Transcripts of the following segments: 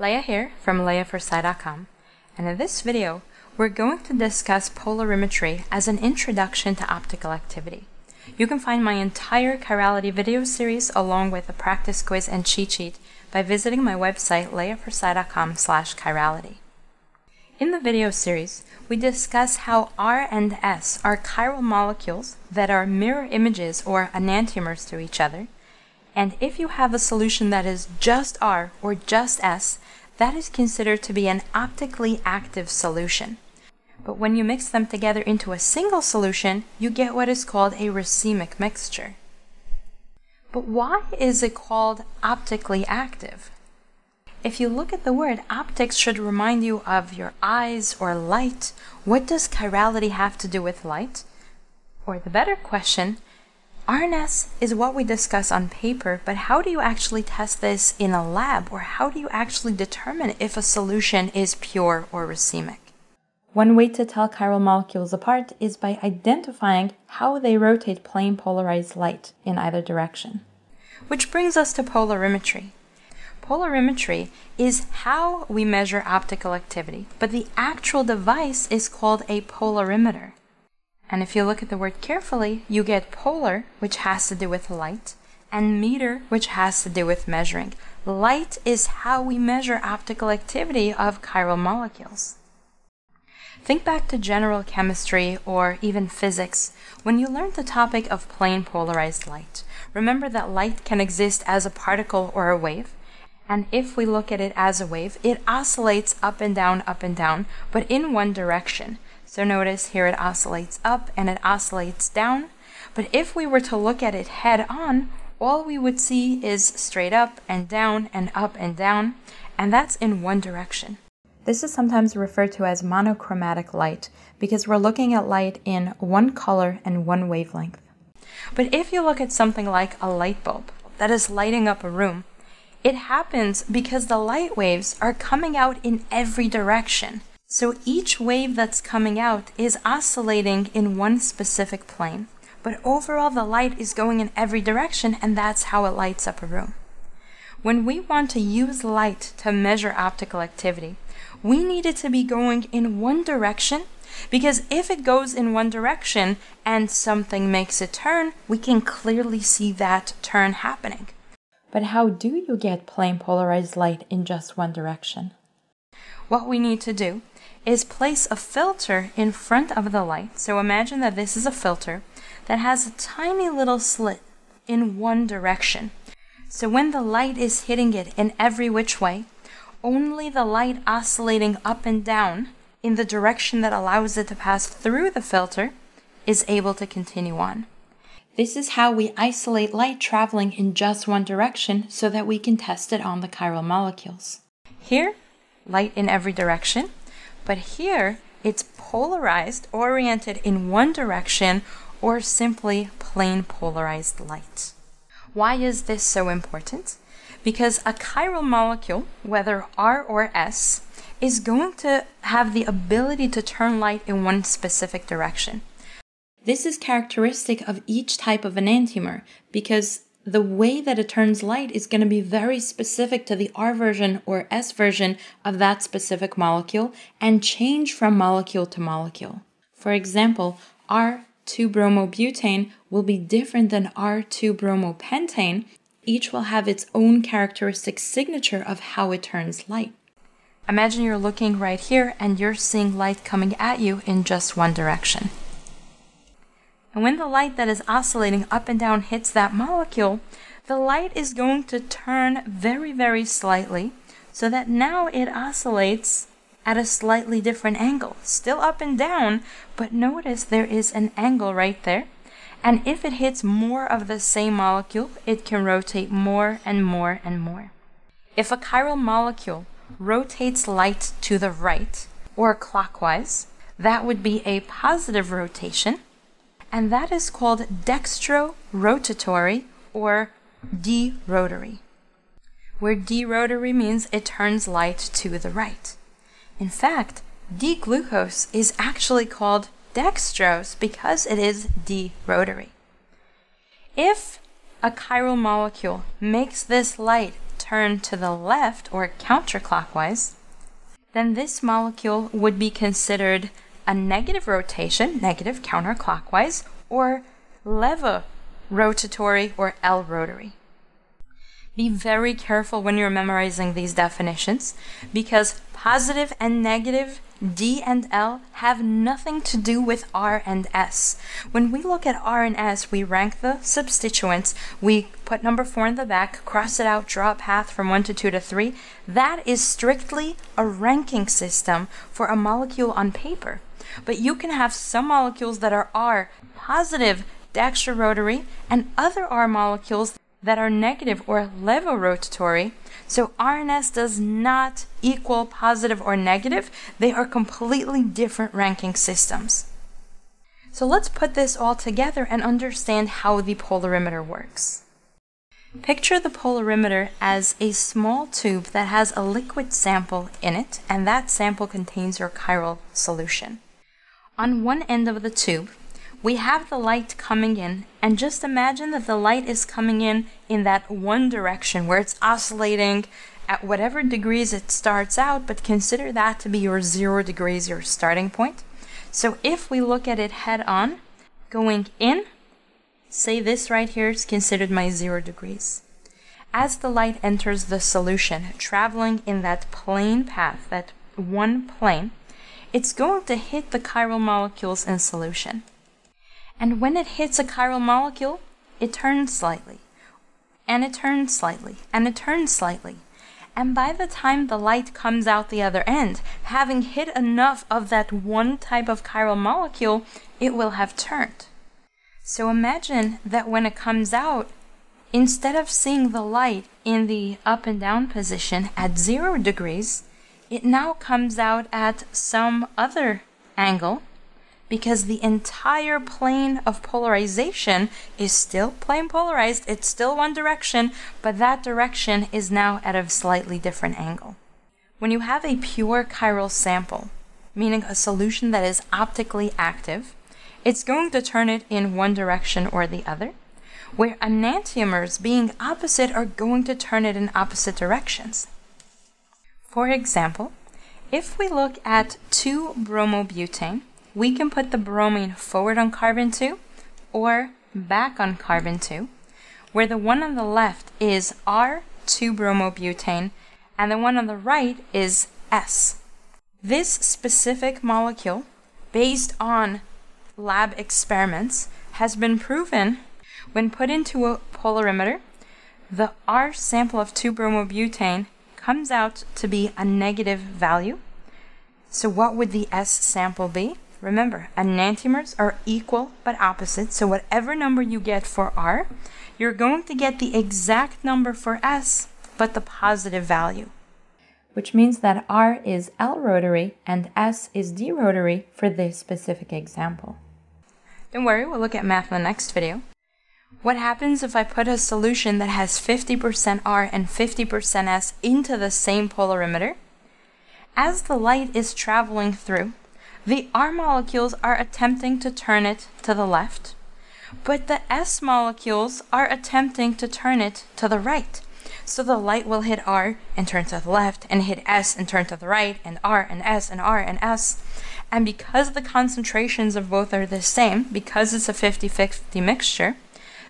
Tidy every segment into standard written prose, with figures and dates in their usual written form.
Leah here from Leah4Sci.com, and in this video we're going to discuss polarimetry as an introduction to optical activity. You can find my entire chirality video series along with a practice quiz and cheat sheet by visiting my website Leah4Sci.com/chirality. In the video series, we discuss how R and S are chiral molecules that are mirror images or enantiomers to each other. And if you have a solution that is just R or just S, that is considered to be an optically active solution. But when you mix them together into a single solution, you get what is called a racemic mixture. But why is it called optically active? If you look at the word, optics should remind you of your eyes or light. What does chirality have to do with light? Or the better question, R and S is what we discuss on paper, but how do you actually test this in a lab, or how do you actually determine if a solution is pure or racemic? One way to tell chiral molecules apart is by identifying how they rotate plane polarized light in either direction. Which brings us to polarimetry. Polarimetry is how we measure optical activity, but the actual device is called a polarimeter. And if you look at the word carefully, you get polar, which has to do with light, and meter, which has to do with measuring. Light is how we measure optical activity of chiral molecules. Think back to general chemistry or even physics when you learned the topic of plane polarized light. Remember that light can exist as a particle or a wave. And if we look at it as a wave, it oscillates up and down, but in one direction. So notice here it oscillates up and it oscillates down. But if we were to look at it head on, all we would see is straight up and down and up and down, and that's in one direction. This is sometimes referred to as monochromatic light because we're looking at light in one color and one wavelength. But if you look at something like a light bulb that is lighting up a room, it happens because the light waves are coming out in every direction. So each wave that's coming out is oscillating in one specific plane. But overall the light is going in every direction, and that's how it lights up a room. When we want to use light to measure optical activity, we need it to be going in one direction, because if it goes in one direction and something makes a turn, we can clearly see that turn happening. But how do you get plane polarized light in just one direction? What we need to do is place a filter in front of the light. So imagine that this is a filter that has a tiny little slit in one direction. So when the light is hitting it in every which way, only the light oscillating up and down in the direction that allows it to pass through the filter is able to continue on. This is how we isolate light traveling in just one direction so that we can test it on the chiral molecules. Here, light in every direction, but here it's polarized, oriented in one direction, or simply plane polarized light. Why is this so important? Because a chiral molecule, whether R or S, is going to have the ability to turn light in one specific direction. This is characteristic of each type of enantiomer, because the way that it turns light is going to be very specific to the R version or S version of that specific molecule and change from molecule to molecule. For example, R-2-bromobutane will be different than R-2-bromopentane. Each will have its own characteristic signature of how it turns light. Imagine you're looking right here and you're seeing light coming at you in just one direction. And when the light that is oscillating up and down hits that molecule, the light is going to turn very, very slightly so that now it oscillates at a slightly different angle. Still up and down, but notice there is an angle right there. And if it hits more of the same molecule, it can rotate more and more and more. If a chiral molecule rotates light to the right or clockwise, that would be a positive rotation. And that is called dextrorotatory or D-rotary, where D-rotary means it turns light to the right. In fact, D-glucose is actually called dextrose because it is D-rotary. If a chiral molecule makes this light turn to the left or counterclockwise, then this molecule would be considered a negative rotation, negative counterclockwise, or levorotatory or L-rotary. Be very careful when you're memorizing these definitions, because positive and negative, D and L, have nothing to do with R and S. When we look at R and S, we rank the substituents, we put number 4 in the back, cross it out, draw a path from 1 to 2 to 3. That is strictly a ranking system for a molecule on paper. But you can have some molecules that are R positive dextrorotary and other R molecules that are negative or levorotatory, so R and S does not equal positive or negative. They are completely different ranking systems. So let's put this all together and understand how the polarimeter works. Picture the polarimeter as a small tube that has a liquid sample in it, and that sample contains your chiral solution. On one end of the tube, we have the light coming in, and just imagine that the light is coming in that one direction where it's oscillating at whatever degrees it starts out, but consider that to be your 0 degrees, your starting point. So if we look at it head on, going in, say this right here is considered my 0 degrees. As the light enters the solution, traveling in that plane path, that one plane, it's going to hit the chiral molecules in solution. And when it hits a chiral molecule, it turns slightly, and it turns slightly, and it turns slightly. And by the time the light comes out the other end, having hit enough of that one type of chiral molecule, it will have turned. So imagine that when it comes out, instead of seeing the light in the up and down position at 0 degrees, it now comes out at some other angle, because the entire plane of polarization is still plane polarized, it's still one direction, but that direction is now at a slightly different angle. When you have a pure chiral sample, meaning a solution that is optically active, it's going to turn it in one direction or the other, where enantiomers being opposite are going to turn it in opposite directions. For example, if we look at 2-bromobutane, we can put the bromine forward on carbon 2 or back on carbon 2, where the one on the left is R2-bromobutane and the one on the right is S. This specific molecule, based on lab experiments, has been proven when put into a polarimeter, the R sample of 2-bromobutane comes out to be a negative value. So what would the S sample be? Remember, enantiomers are equal but opposite, so whatever number you get for R, you're going to get the exact number for S, but the positive value. Which means that R is L-rotary and S is D-rotary for this specific example. Don't worry, we'll look at math in the next video. What happens if I put a solution that has 50% R and 50% S into the same polarimeter? As the light is traveling through, the R molecules are attempting to turn it to the left, but the S molecules are attempting to turn it to the right. So the light will hit R and turn to the left, and hit S and turn to the right, and R and S and R and S. And because the concentrations of both are the same, because it's a 50-50 mixture,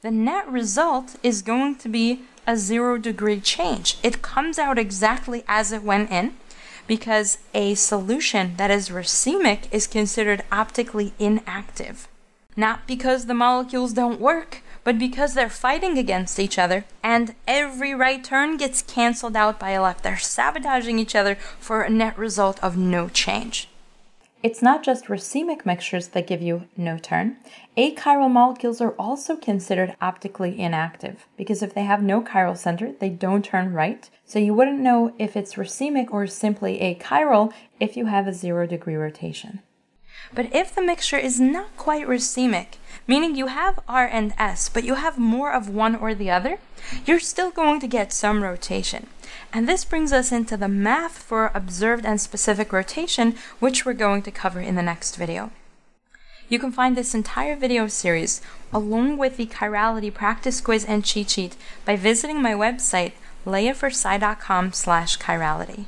the net result is going to be a 0 degree change. It comes out exactly as it went in, because a solution that is racemic is considered optically inactive. Not because the molecules don't work, but because they're fighting against each other, and every right turn gets canceled out by a left. They're sabotaging each other for a net result of no change. It's not just racemic mixtures that give you no turn. Achiral molecules are also considered optically inactive, because if they have no chiral center, they don't turn right. So you wouldn't know if it's racemic or simply achiral if you have a 0 degree rotation. But if the mixture is not quite racemic, meaning you have R and S, but you have more of one or the other, you're still going to get some rotation. And this brings us into the math for observed and specific rotation, which we're going to cover in the next video. You can find this entire video series, along with the chirality practice quiz and cheat sheet, by visiting my website, Leah4Sci.com/chirality.